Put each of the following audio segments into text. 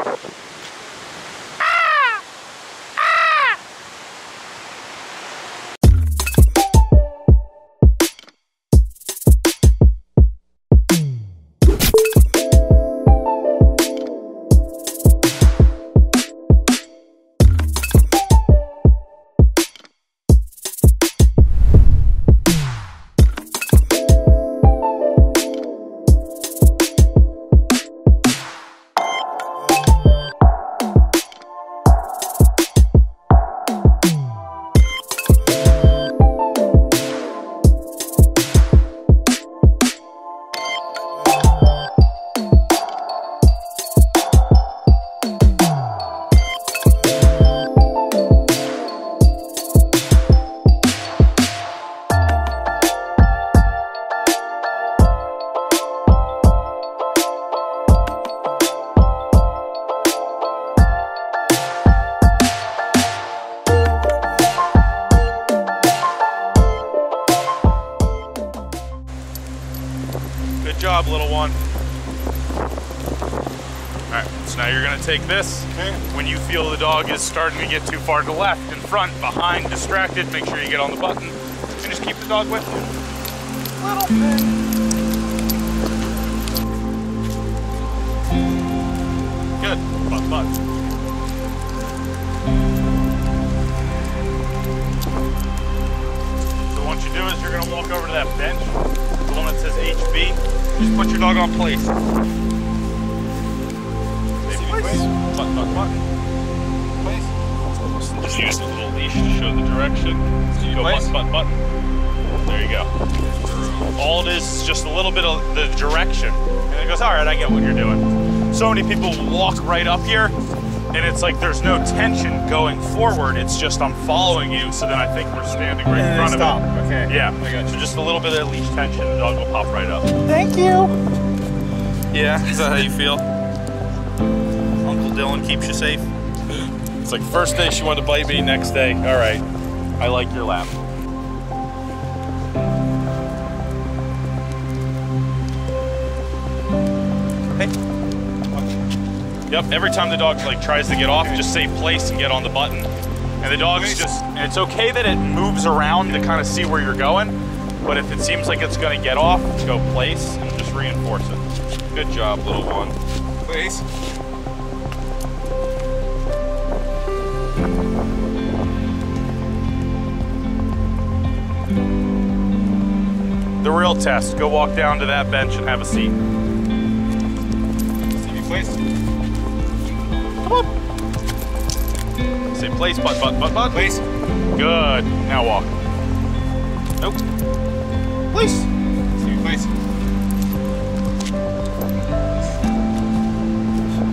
Good job, little one. All right, so now you're gonna take this. Okay. When you feel the dog is starting to get too far to the left, in front, behind, distracted, make sure you get on the button and just keep the dog with you. Little bit. Good, butt, butt. So what you do is you're gonna walk over to that bench. The one that says HB, just put your dog on place. Place. Just use the little leash to show the direction. So you go place. Button, button, button. There you go. All it is just a little bit of the direction. And it goes, all right, I get what you're doing. So many people walk right up here, and it's like there's no tension going forward. It's just I'm following you, so then I think we're standing right in front of it. Okay. Yeah, I got you. Just a little bit of leash tension, the dog will pop right up. Thank you. Yeah, is that how you feel? Uncle Dylan keeps you safe. It's like first day she wanted to bite me, next day, all right, I like your lap. Hey. Yep, every time the dog like tries to get off, just say place and get on the button. And the dog's just, it's okay that it moves around to kind of see where you're going, but if it seems like it's gonna get off, go place and just reinforce it. Good job, little one. Place. The real test, go walk down to that bench and have a seat. See me place. Come on. Say place, butt. Place. Good. Now walk. Nope. Place. See me place.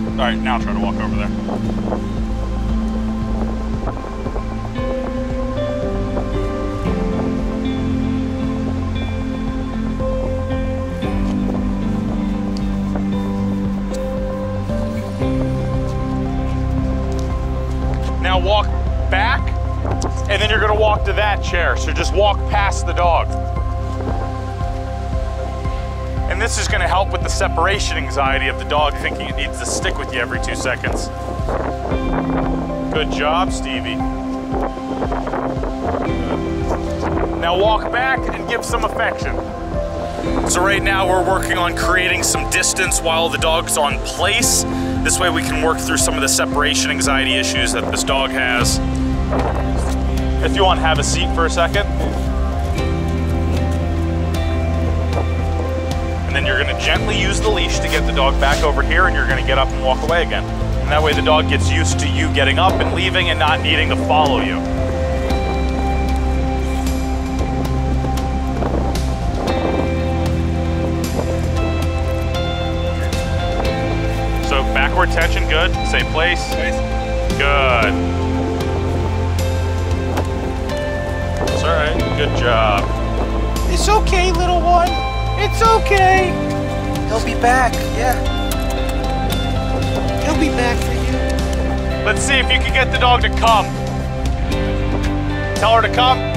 All right, now try to walk over there. Now walk back, and then you're gonna walk to that chair. So just walk past the dog. And this is gonna help with the separation anxiety of the dog thinking it needs to stick with you every 2 seconds. Good job, Stevie. Now walk back and give some affection. So right now we're working on creating some distance while the dog's on place. This way we can work through some of the separation anxiety issues that this dog has. If you want, have a seat for a second. And then you're gonna gently use the leash to get the dog back over here, and you're gonna get up and walk away again. And that way the dog gets used to you getting up and leaving and not needing to follow you. Backward tension, good. Same place. Good. It's all right. Good job. It's okay, little one. It's okay. He'll be back. Yeah. He'll be back for you. Let's see if you can get the dog to come. Tell her to come.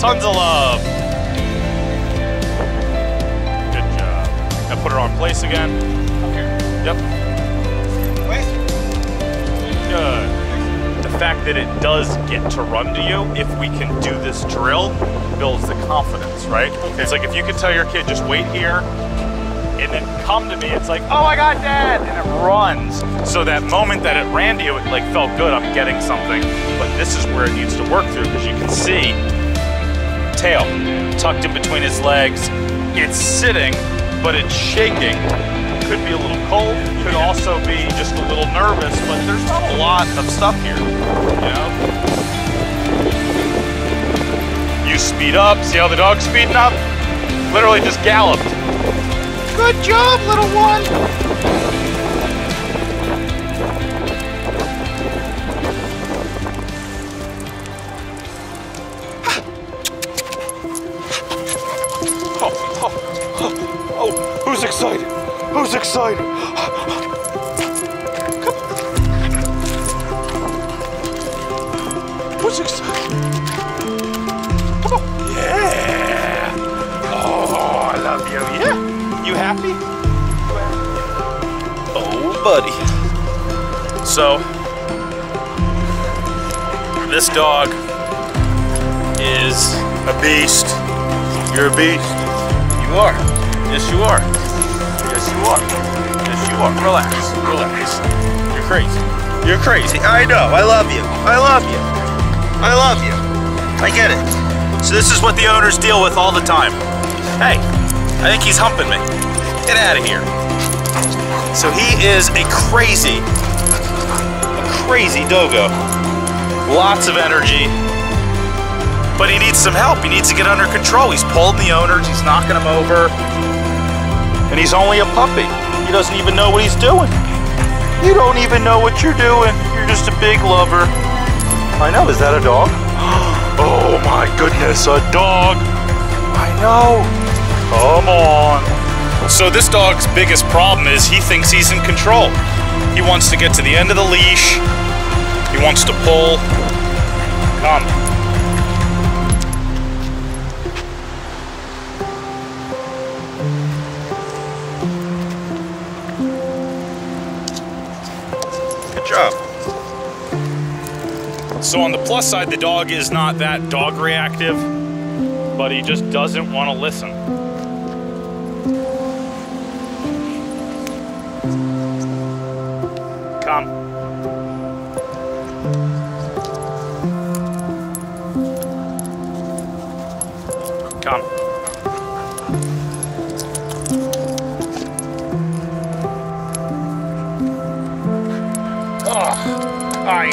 Tons of love. Good job. Now put her on place again. Okay. Yep. Place. Good. The fact that it does get to run to you, if we can do this drill, builds the confidence, right? Okay. It's like if you could tell your kid, just wait here, and then come to me, it's like, oh my God, Dad, and it runs. So that moment that it ran to you, it like felt good, I'm getting something. But this is where it needs to work through, because you can see, tail tucked in between his legs. It's sitting, but it's shaking. Could be a little cold, could also be just a little nervous, but there's not a lot of stuff here, you know? You speed up, see how the dog's speeding up? Literally just galloped. Good job, little one. Oh, who's excited? Who's excited? Come. Who's excited? Come on. Yeah. Oh, I love you. Yeah. You happy? Oh, buddy. So, this dog is a beast. You're a beast. You are. Yes, you are. Yes, you are. Yes, you are. Relax. Relax. You're crazy. You're crazy. I know. I love you. I love you. I love you. I get it. So this is what the owners deal with all the time. Hey. I think he's humping me. Get out of here. So he is a crazy dogo. Lots of energy, but he needs some help. He needs to get under control. He's pulling the owners, he's knocking them over, and he's only a puppy. He doesn't even know what he's doing. You don't even know what you're doing. You're just a big lover. I know, is that a dog? Oh my goodness, a dog. I know. Come on. So this dog's biggest problem is he thinks he's in control. He wants to get to the end of the leash. He wants to pull. Come. Good job. So on the plus side, the dog is not that dog reactive, but he just doesn't want to listen. Come. Come. Oh, I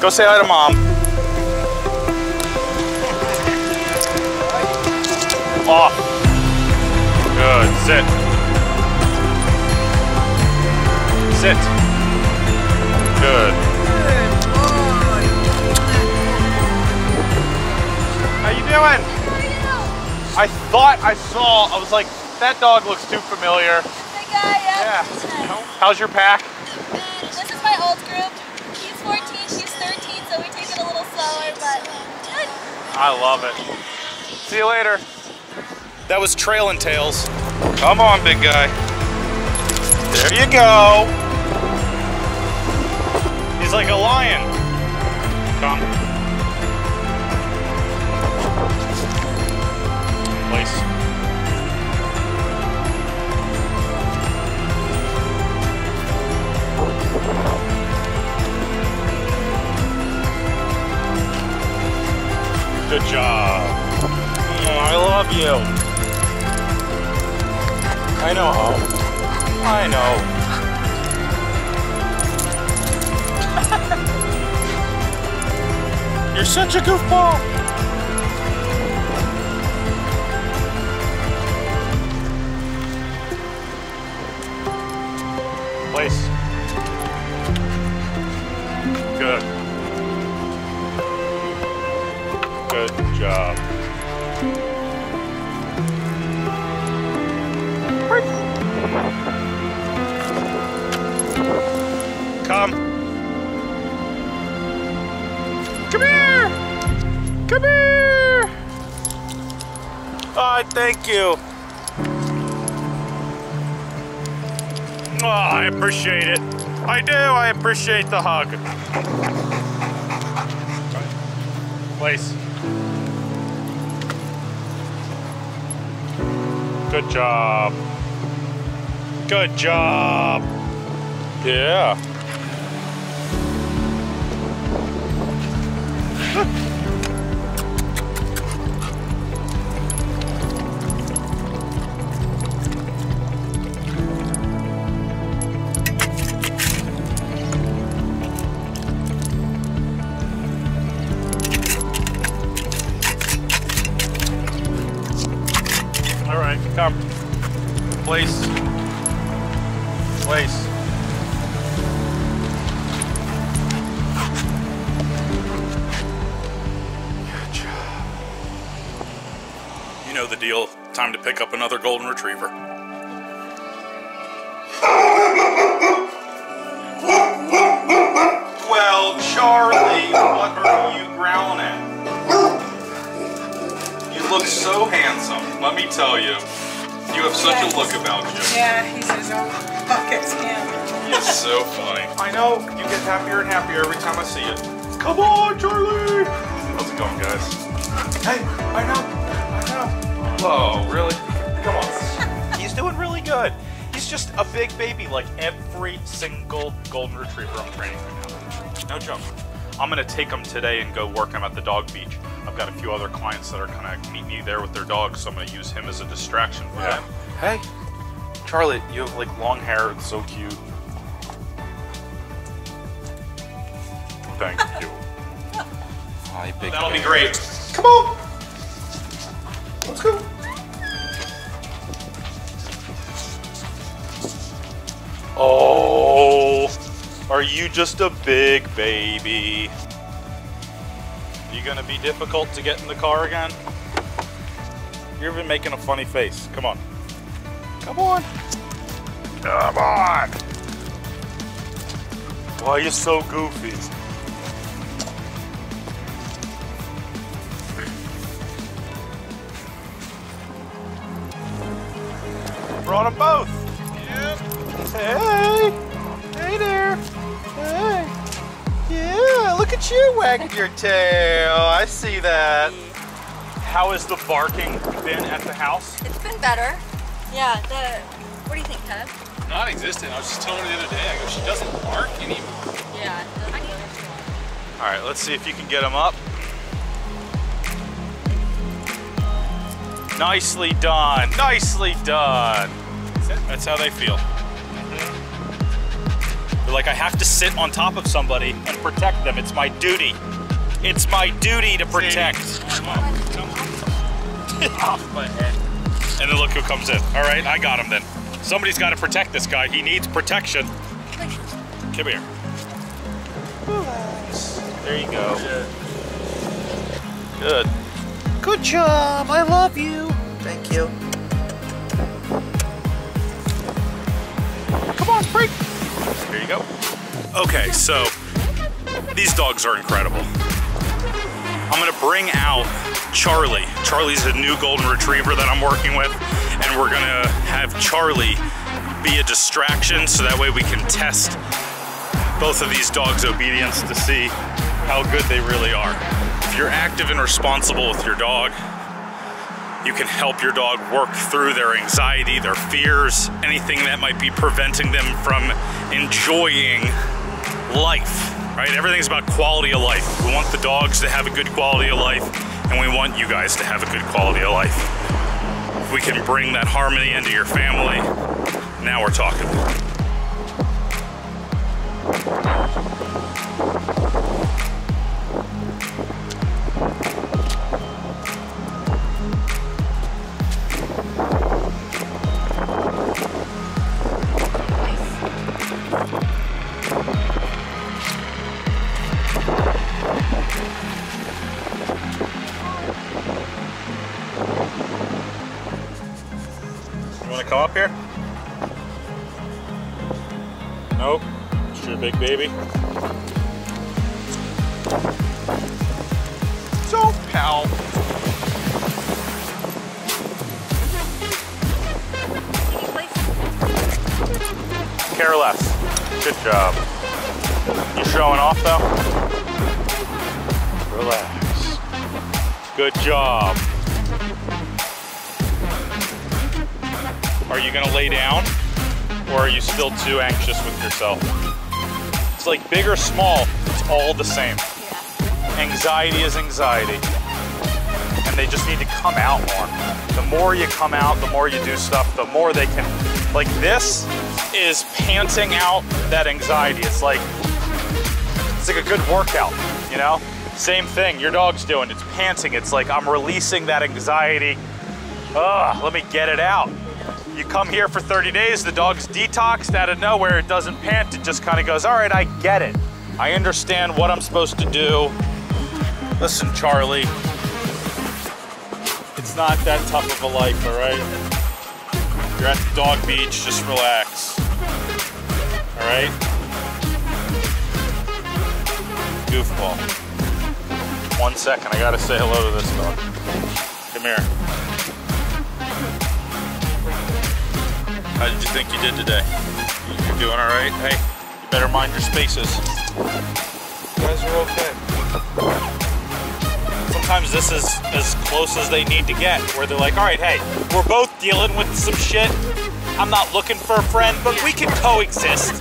Go say hi to Mom. Off. Good. Sit. Sit. Good. How you doing? I thought I saw, I was like, that dog looks too familiar. Yeah. How's your pack? This is my old group. He's 14, she's 13, so we take it a little slower, but good. I love it. See you later. That was Trail and Tails. Come on, big guy. There you go. He's like a lion. Come. Place. Good job. I love you. I know how. I know. You're such a goofball. Place. Good. Good job. Come. Come here! Come here! Oh, thank you. Oh, I appreciate it. I do, I appreciate the hug. Place. Good job. Good job. Yeah. All right, come. Place. Place. You know the deal. Time to pick up another golden retriever. Well, Charlie, what are you growling at? You look so handsome, let me tell you. You have such a look about you. Yeah, he's his own fucking scammer. He's so funny. I know, you get happier and happier every time I see you. Come on, Charlie! How's it going, guys? Hey, I know. Oh, really? Come on. He's doing really good. He's just a big baby like every single golden retriever I'm training right now. No joke. I'm going to take him today and go work him at the dog beach. I've got a few other clients that are going to meet me there with their dogs, so I'm going to use him as a distraction for them. Hey, Charlie, you have like long hair. It's so cute. Thank you. Hi, big That'll baby. Be great. Come on. Let's go. Oh, are you just a big baby? You gonna be difficult to get in the car again? You're even making a funny face. Come on. Come on. Come on. Why are you so goofy? Brought them both. Yep. Hey. Hey there. Hey. Yeah, look at you wagging your tail. I see that. How has the barking been at the house? It's been better. Yeah. What do you think, Kev? Non-existent. I was just telling her the other day. I go, she doesn't bark anymore. Yeah. I need her. All right. Let's see if you can get them up. Nicely done. Nicely done. That's how they feel. They're like, I have to sit on top of somebody and protect them. It's my duty. It's my duty to protect. Off my head. And then look who comes in. All right, I got him then. Somebody's got to protect this guy. He needs protection. Come here. There you go. Good. Good job, I love you. Thank you. Come on, break. There you go. Okay, so these dogs are incredible. I'm gonna bring out Charlie. Charlie's a new golden retriever that I'm working with, and we're gonna have Charlie be a distraction, so that way we can test both of these dogs' obedience to see how good they really are. If you're active and responsible with your dog, you can help your dog work through their anxiety, their fears, anything that might be preventing them from enjoying life, right? Everything's about quality of life. We want the dogs to have a good quality of life, and we want you guys to have a good quality of life. If we can bring that harmony into your family, now we're talking. Come up here? Nope. It's your big baby. So, pal. Care less. Good job. You showing off though? Relax. Good job. Are you gonna lay down, or are you still too anxious with yourself? It's like big or small, it's all the same. Anxiety is anxiety, and they just need to come out more. The more you come out, the more you do stuff, the more they can, like this is panting out that anxiety. It's like a good workout, you know? Same thing your dog's doing, it's panting. It's like, I'm releasing that anxiety. Ugh, let me get it out. You come here for 30 days, the dog's detoxed, out of nowhere, it doesn't pant, it just kind of goes, all right, I get it. I understand what I'm supposed to do. Listen, Charlie, it's not that tough of a life, all right? You're at the dog beach, just relax, all right? Goofball. One second, I gotta say hello to this dog. Come here. How did you think you did today? You're doing all right? Hey, you better mind your spaces. You guys are okay. Sometimes this is as close as they need to get, where they're like, all right, hey, we're both dealing with some shit. I'm not looking for a friend, but we can coexist.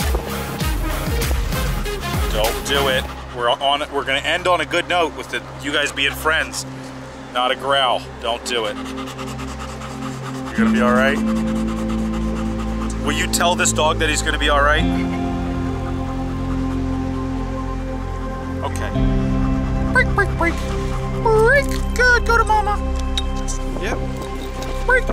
Don't do it. We're gonna end on a good note with you guys being friends. Not a growl. Don't do it. You're gonna be all right? Will you tell this dog that he's gonna be all right? Okay. Break, break, break. Break, good, go to mama. Yep. Break.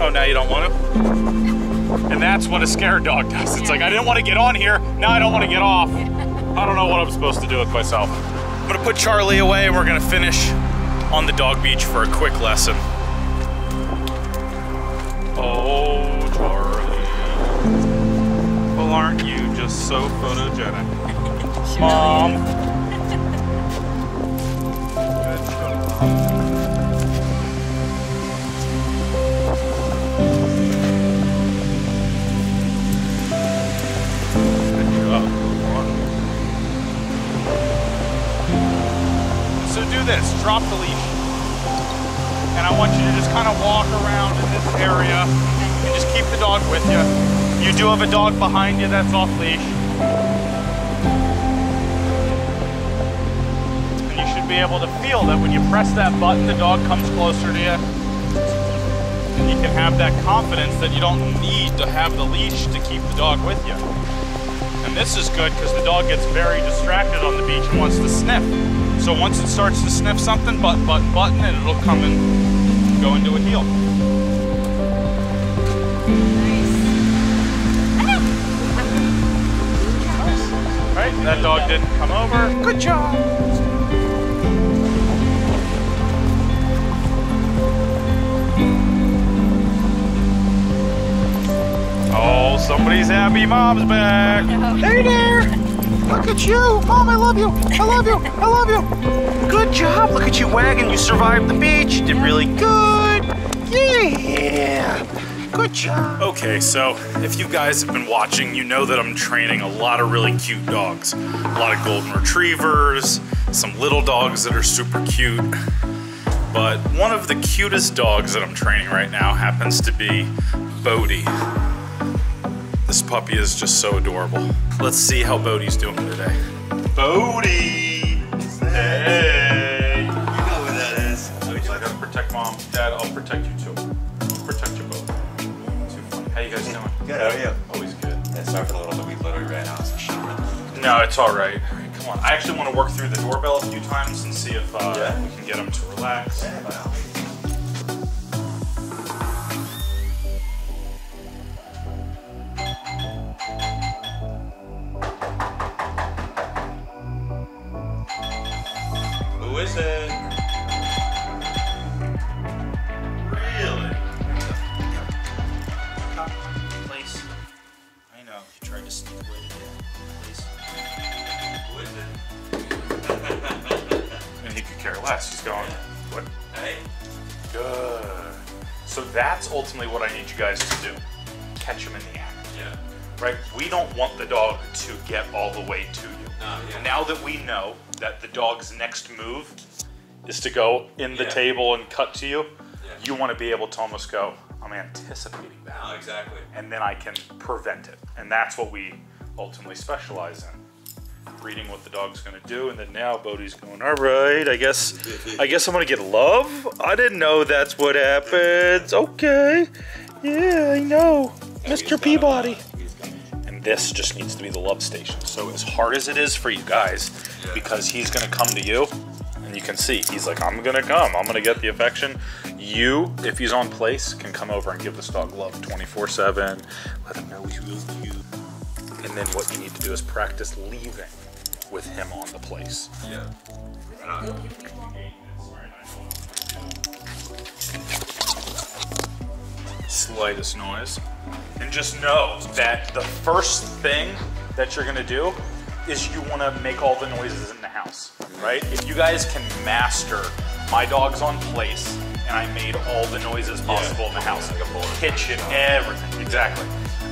Oh, now you don't want to? And that's what a scared dog does. It's like, I didn't want to get on here, now I don't want to get off. I don't know what I'm supposed to do with myself. I'm gonna put Charlie away and we're gonna finish on the dog beach for a quick lesson. Oh. Well, aren't you just so photogenic? Mom! Good job. So do this, drop the leash. And I want you to just kind of walk around in this area and just keep the dog with you. You do have a dog behind you that's off leash. And you should be able to feel that when you press that button, the dog comes closer to you. And you can have that confidence that you don't need to have the leash to keep the dog with you. And this is good because the dog gets very distracted on the beach and wants to sniff. So once it starts to sniff something, button, and it'll come and go into a heel. Right? That dog didn't come over. Good job! Oh, somebody's happy. Mom's back. Hey there! Look at you! Mom, I love you! I love you! I love you! Good job! Look at you wagging. You survived the beach. You did really good. Yeah! Good job. Okay, so if you guys have been watching, you know that I'm training a lot of really cute dogs. A lot of golden retrievers, some little dogs that are super cute. But one of the cutest dogs that I'm training right now happens to be Bodhi. This puppy is just so adorable. Let's see how Bodhi's doing today. Bodhi! Hey! You know who that is. I gotta protect mom. Dad, I'll protect you too. I'll protect you both. Too funny. How you guys doing? Good, how are you? Always good. Yeah, sorry for the little bit. We literally ran out of some shit. No, it's alright. Alright, come on. I actually want to work through the doorbell a few times and see if we can get him to relax. Yeah, wow. Is it? Really? Cup, place. I know, you tried to sneak away today. Place. Who is it? And he could care less. He's going, what? Hey. Good. So that's ultimately what I need you guys to do. Catch him in the act. Yeah. Right? We don't want the dog to get all the way to you. Yeah. Now that we know that the dog's next move is to go in the table and cut to you, you want to be able to almost go, I'm anticipating that. Oh, exactly. And then I can prevent it. And that's what we ultimately specialize in. Reading what the dog's going to do, and then now Bodhi's going, all right, I guess I'm going to get love? I didn't know that's what happens. Okay. Yeah, I know. Mr. Peabody. This just needs to be the love station. So as hard as it is for you guys, because he's gonna come to you, and you can see, he's like, I'm gonna come, I'm gonna get the affection. You, if he's on place, can come over and give this dog love 24/7, let him know he loves you. And then what you need to do is practice leaving with him on the place. Yeah. Slightest noise. And just know that the first thing that you're gonna do is you wanna make all the noises in the house, right? If you guys can master my dog's on place and I made all the noises possible in the house, like a kitchen, everything, exactly.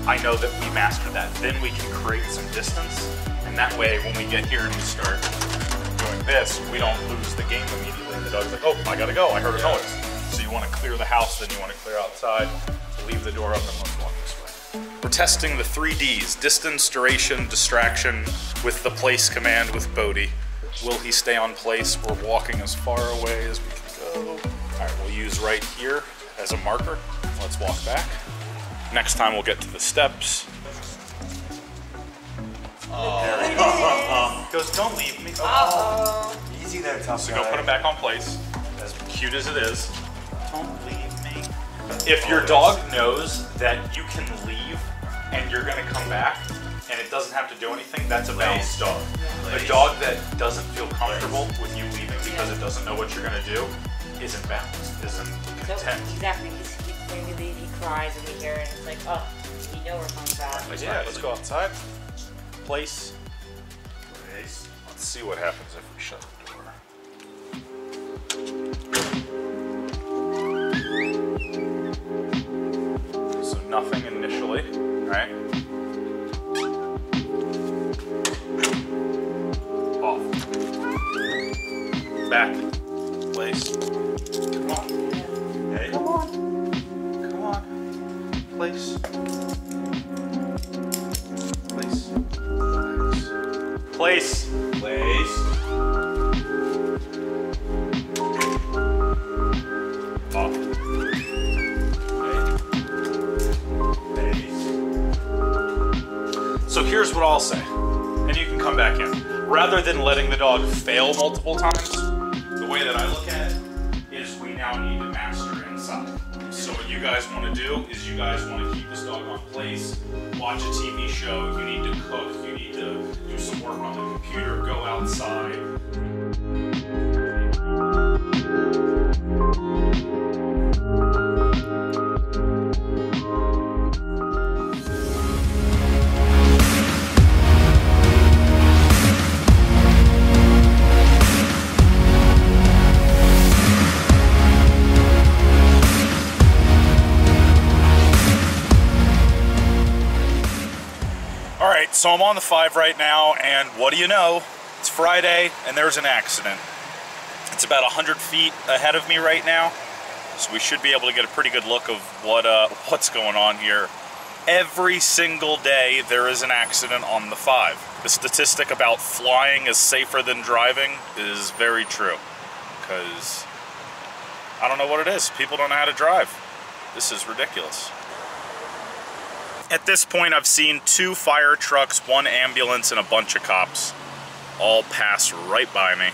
I know that we master that. Then we can create some distance, and that way when we get here and we start doing this, we don't lose the game immediately. And the dog's like, oh, I gotta go, I heard a noise. So you wanna clear the house, then you wanna clear outside, leave the door open and let's walk this way. We're testing the 3 Ds, distance, duration, distraction, with the place command with Bodhi. Will he stay on place? We're walking as far away as we can go. All right, we'll use right here as a marker. Let's walk back. Next time we'll get to the steps. There we go. He goes, don't leave me. Oh. Easy there, tough guy. So go put him back on place, as cute as it is. Don't leave. If your dog knows that you can leave and you're gonna come back and it doesn't have to do anything, that's a balanced dog. A dog that doesn't feel comfortable with you leaving because it doesn't know what you're gonna do isn't balanced, isn't content. So, exactly, when we leave, he cries and we hear it and it's like, oh, you know we're coming back. Like, yeah, let's go outside. Place. Place. Let's see what happens if we shut the door. Nothing initially, right? Off. Back. Place. Come on. Hey. Come on. Come on. Place. Place. Place. Place. Place. Off. So here's what I'll say, and you can come back in. Rather than letting the dog fail multiple times, the way that I look at it is we now need to master inside. So what you guys want to do is you guys want to keep this dog on place, watch a TV show, you need to cook, you need to do some work on the computer, go outside. Alright, so I'm on the 5 right now, and what do you know? It's Friday, and there's an accident. It's about 100 feet ahead of me right now, so we should be able to get a pretty good look of what's going on here. Every single day there is an accident on the 5. The statistic about flying is safer than driving is very true, because I don't know what it is. People don't know how to drive. This is ridiculous. At this point, I've seen 2 fire trucks, 1 ambulance, and a bunch of cops all pass right by me.